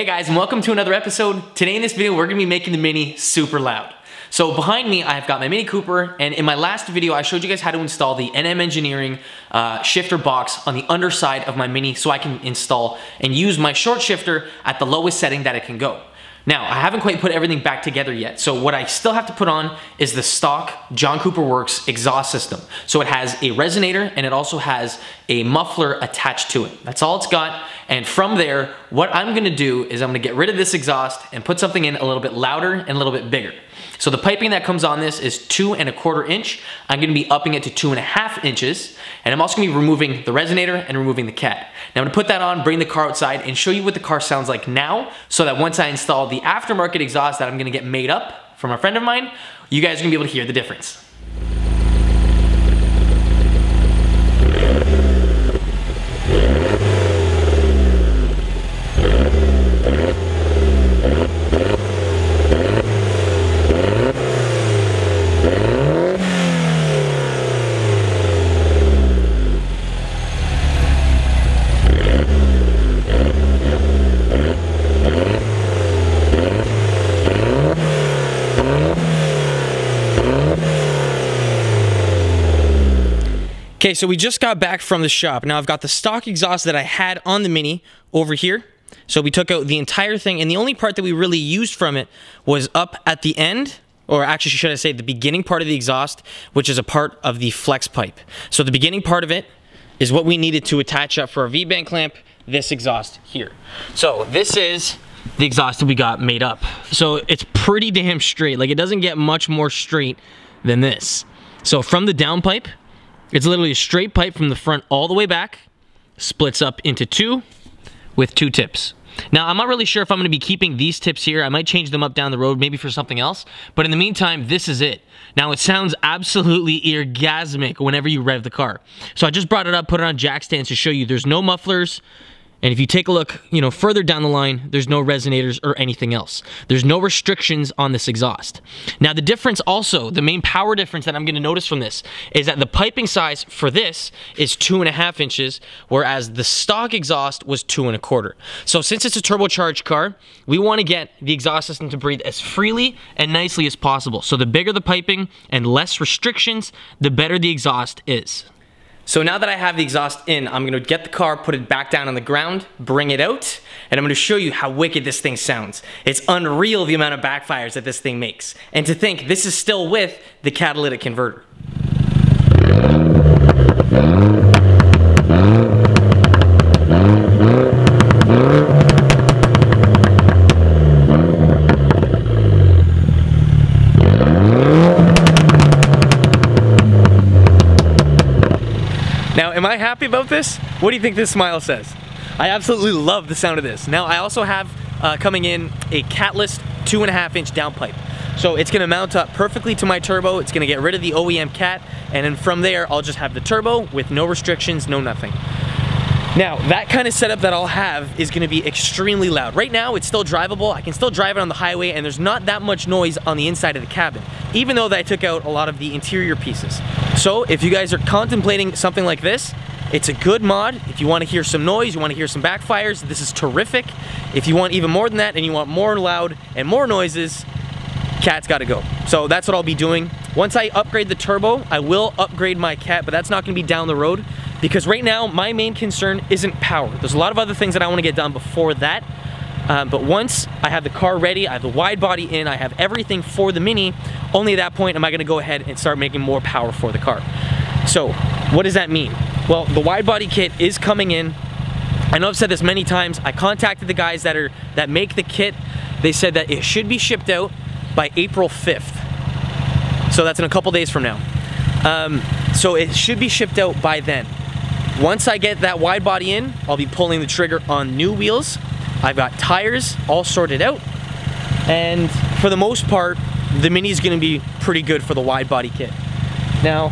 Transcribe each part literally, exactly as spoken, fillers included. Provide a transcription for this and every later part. Hey guys, and welcome to another episode. Today in this video, we're gonna be making the Mini super loud. So behind me, I've got my Mini Cooper, and in my last video, I showed you guys how to install the N M Engineering uh, shifter box on the underside of my Mini so I can install and use my short shifter at the lowest setting that it can go. Now, I haven't quite put everything back together yet, so what I still have to put on is the stock John Cooper Works exhaust system. So it has a resonator and it also has a muffler attached to it. That's all it's got, and from there, what I'm gonna do is I'm gonna get rid of this exhaust and put something in a little bit louder and a little bit bigger. So the piping that comes on this is two and a quarter inch. I'm gonna be upping it to two and a half inches, and I'm also gonna be removing the resonator and removing the cat. Now I'm gonna put that on, bring the car outside, and show you what the car sounds like now, so that once I install the aftermarket exhaust that I'm gonna get made up from a friend of mine, you guys are gonna be able to hear the difference. Okay, so we just got back from the shop. Now I've got the stock exhaust that I had on the Mini over here. So we took out the entire thing, and the only part that we really used from it was up at the end, or actually should I say the beginning part of the exhaust, which is a part of the flex pipe. So the beginning part of it is what we needed to attach up for our V-band clamp, this exhaust here. So this is the exhaust that we got made up. So it's pretty damn straight. Like, it doesn't get much more straight than this. So from the downpipe, it's literally a straight pipe from the front all the way back, splits up into two with two tips. Now, I'm not really sure if I'm gonna be keeping these tips here. I might change them up down the road, maybe for something else. But in the meantime, this is it. Now, it sounds absolutely orgasmic whenever you rev the car. So I just brought it up, put it on jack stands to show you there's no mufflers. And if you take a look, you know, further down the line, there's no resonators or anything else. There's no restrictions on this exhaust. Now the difference also, the main power difference that I'm gonna notice from this is that the piping size for this is two and a half inches, whereas the stock exhaust was two and a quarter. So since it's a turbocharged car, we wanna get the exhaust system to breathe as freely and nicely as possible. So the bigger the piping and less restrictions, the better the exhaust is. So now that I have the exhaust in, I'm gonna get the car, put it back down on the ground, bring it out, and I'm gonna show you how wicked this thing sounds. It's unreal the amount of backfires that this thing makes. And to think, this is still with the catalytic converter. Now, am I happy about this? What do you think this smile says? I absolutely love the sound of this. Now, I also have uh, coming in a catless two and a half inch downpipe. So it's gonna mount up perfectly to my turbo. It's gonna get rid of the O E M cat. And then from there, I'll just have the turbo with no restrictions, no nothing. Now, that kind of setup that I'll have is gonna be extremely loud. Right now, it's still drivable. I can still drive it on the highway, and there's not that much noise on the inside of the cabin, even though that I took out a lot of the interior pieces. So if you guys are contemplating something like this, it's a good mod. If you want to hear some noise, you want to hear some backfires, this is terrific. If you want even more than that and you want more loud and more noises, cat's got to go. So that's what I'll be doing. Once I upgrade the turbo, I will upgrade my cat, but that's not going to be down the road, because right now my main concern isn't power. There's a lot of other things that I want to get done before that. Um, but once I have the car ready, I have the wide body in, I have everything for the Mini, only at that point am I gonna go ahead and start making more power for the car. So, what does that mean? Well, the wide body kit is coming in. I know I've said this many times. I contacted the guys that are that make the kit. They said that it should be shipped out by April fifth. So that's in a couple days from now. Um, so it should be shipped out by then. Once I get that wide body in, I'll be pulling the trigger on new wheels. I've got tires all sorted out, and for the most part, the Mini is going to be pretty good for the wide body kit. Now,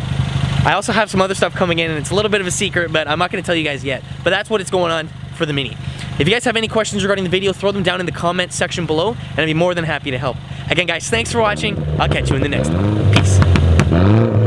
I also have some other stuff coming in, and it's a little bit of a secret, but I'm not going to tell you guys yet, but that's what it's going on for the Mini. If you guys have any questions regarding the video, throw them down in the comment section below, and I'd be more than happy to help. Again, guys, thanks for watching. I'll catch you in the next one. Peace.